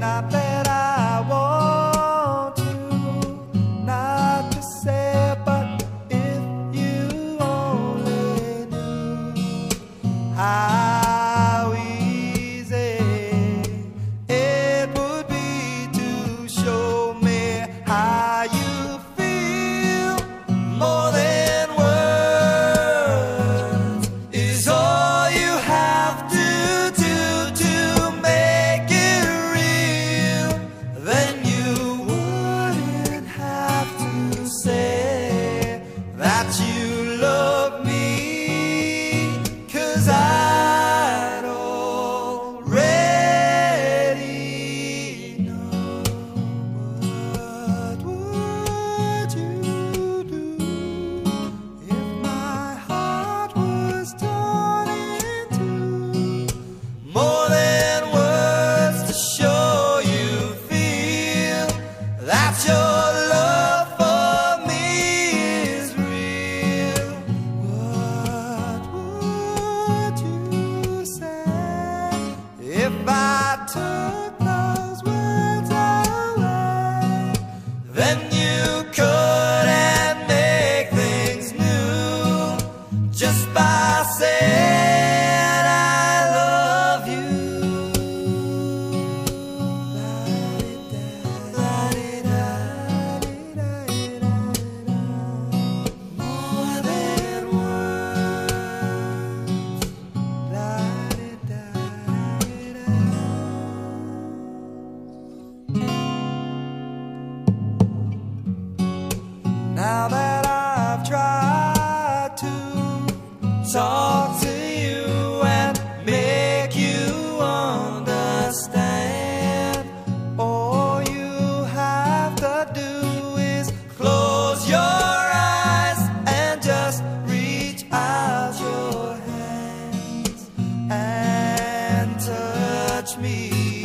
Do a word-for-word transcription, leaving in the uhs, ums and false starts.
not that I want to, not to say, but if you only knew how easy it would be to show me how you feel. More than words is all you have to do to make it real. Then you wouldn't have to say that you love me, 'cause I'd already know. What would you do if my heart was torn in two? More than words to show you feel that your love for me is real. What would you say if I took those words away? Then you couldn't make things new just by saying I love you. More than words. Now that I've tried to talk to you and make you understand, all you have to do is close your eyes and just reach out your hands and touch me.